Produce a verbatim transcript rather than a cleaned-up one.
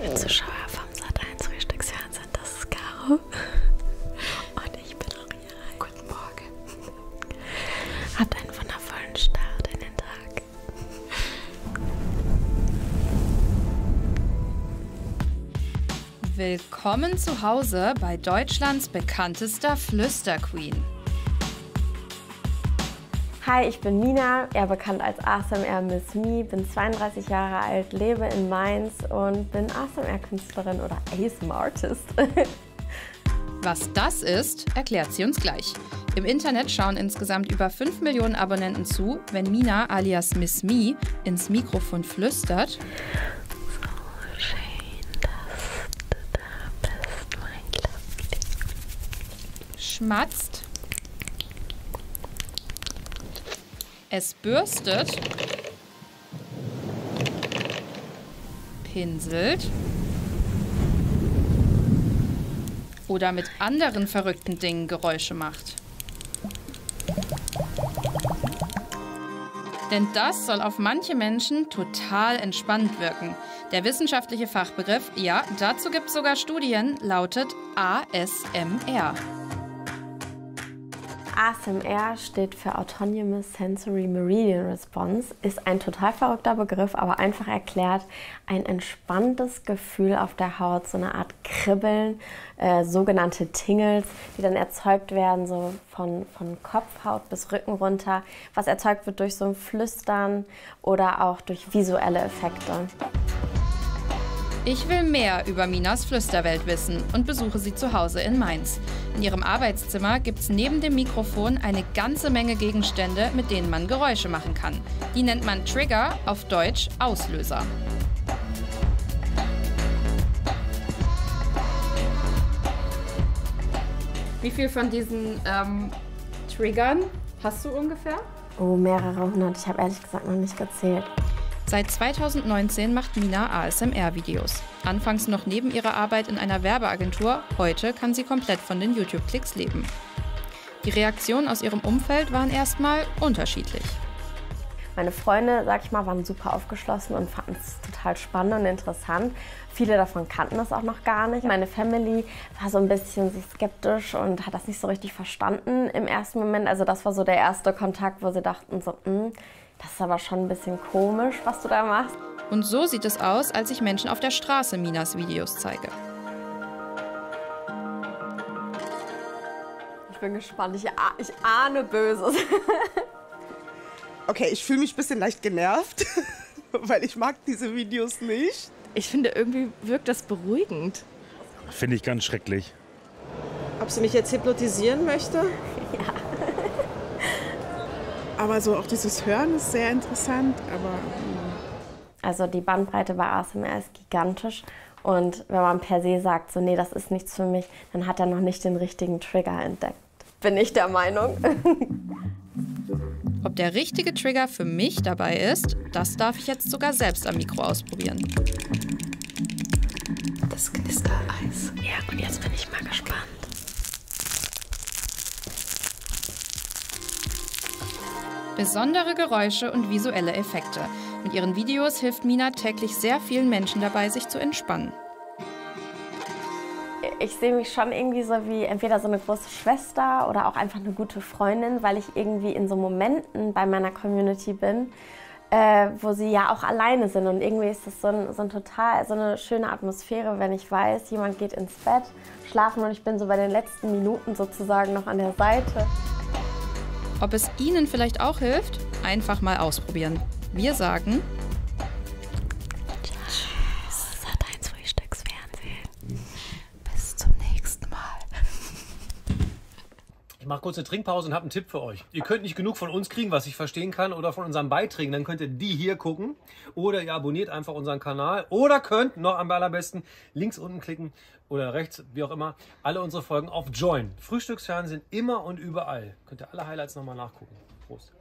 Liebe Zuschauer vom Sat eins Frühstücksfernsehen, das ist Caro und ich bin Maria. Guten Morgen. Habt einen wundervollen Start in den Tag. Willkommen zu Hause bei Deutschlands bekanntester Flüster-Queen. Hi, ich bin Mina, eher bekannt als A S M R Miss Me, bin zweiunddreißig Jahre alt, lebe in Mainz und bin A S M R-Künstlerin oder A S M R-Artist. Was das ist, erklärt sie uns gleich. Im Internet schauen insgesamt über fünf Millionen Abonnenten zu, wenn Mina alias Miss Me ins Mikrofon flüstert. So schön, dass du da bist, mein Liebling. Schmatzt. Es bürstet, pinselt oder mit anderen verrückten Dingen Geräusche macht. Denn das soll auf manche Menschen total entspannend wirken. Der wissenschaftliche Fachbegriff, ja, dazu gibt es sogar Studien, lautet A S M R. A S M R steht für Autonomous Sensory Meridian Response, ist ein total verrückter Begriff, aber einfach erklärt, ein entspanntes Gefühl auf der Haut, so eine Art Kribbeln, äh, sogenannte Tingles, die dann erzeugt werden, so von, von Kopfhaut bis Rücken runter, was erzeugt wird durch so ein Flüstern oder auch durch visuelle Effekte. Ich will mehr über Minas Flüsterwelt wissen und besuche sie zu Hause in Mainz. In ihrem Arbeitszimmer gibt es neben dem Mikrofon eine ganze Menge Gegenstände, mit denen man Geräusche machen kann. Die nennt man Trigger, auf Deutsch Auslöser. Wie viel von diesen ähm, Triggern hast du ungefähr? Oh, mehrere hundert. Ich habe ehrlich gesagt noch nicht gezählt. Seit zweitausendneunzehn macht Mina A S M R-Videos. Anfangs noch neben ihrer Arbeit in einer Werbeagentur, heute kann sie komplett von den YouTube-Klicks leben. Die Reaktionen aus ihrem Umfeld waren erstmal unterschiedlich. Meine Freunde, sag ich mal, waren super aufgeschlossen und fanden es total spannend und interessant. Viele davon kannten das auch noch gar nicht. Meine Family war so ein bisschen skeptisch und hat das nicht so richtig verstanden im ersten Moment. Also das war so der erste Kontakt, wo sie dachten so, mh, das ist aber schon ein bisschen komisch, was du da machst. Und so sieht es aus, als ich Menschen auf der Straße Minas Videos zeige. Ich bin gespannt, ich, ich ahne Böses. Okay, ich fühle mich ein bisschen leicht genervt, weil ich mag diese Videos nicht. Ich finde, irgendwie wirkt das beruhigend. Finde ich ganz schrecklich. Ob sie mich jetzt hypnotisieren möchte? Ja. Aber so auch dieses Hören ist sehr interessant. Aber, also die Bandbreite bei A S M R ist gigantisch. Und wenn man per se sagt, so nee, das ist nichts für mich, dann hat er noch nicht den richtigen Trigger entdeckt. Bin ich der Meinung. Ob der richtige Trigger für mich dabei ist, das darf ich jetzt sogar selbst am Mikro ausprobieren. Das Knister-Eis. Ja, und jetzt bin ich mal gespannt. Besondere Geräusche und visuelle Effekte. Mit ihren Videos hilft Mina täglich sehr vielen Menschen dabei, sich zu entspannen. Ich sehe mich schon irgendwie so wie entweder so eine große Schwester oder auch einfach eine gute Freundin, weil ich irgendwie in so Momenten bei meiner Community bin, äh, wo sie ja auch alleine sind. Und irgendwie ist das so, ein, so, ein total, so eine schöne Atmosphäre, wenn ich weiß, jemand geht ins Bett, schlafen und ich bin so bei den letzten Minuten sozusagen noch an der Seite. Ob es Ihnen vielleicht auch hilft, einfach mal ausprobieren. Wir sagen... Ich mache kurz eine Trinkpause und habe einen Tipp für euch. Ihr könnt nicht genug von uns kriegen, was ich verstehen kann, oder von unseren Beiträgen. Dann könnt ihr die hier gucken oder ihr abonniert einfach unseren Kanal oder könnt noch am allerbesten links unten klicken oder rechts, wie auch immer, alle unsere Folgen auf JOYN. Frühstücksfernsehen immer und überall. Könnt ihr alle Highlights nochmal nachgucken. Prost.